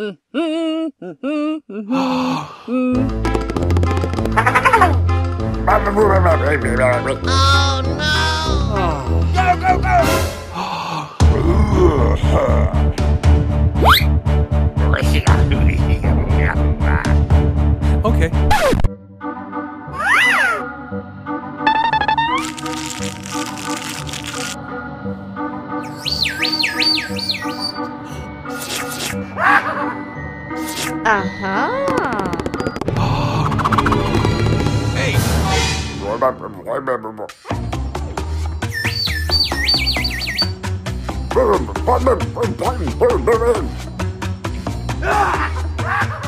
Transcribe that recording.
Oh no! Go, go, go! Okay. Hey.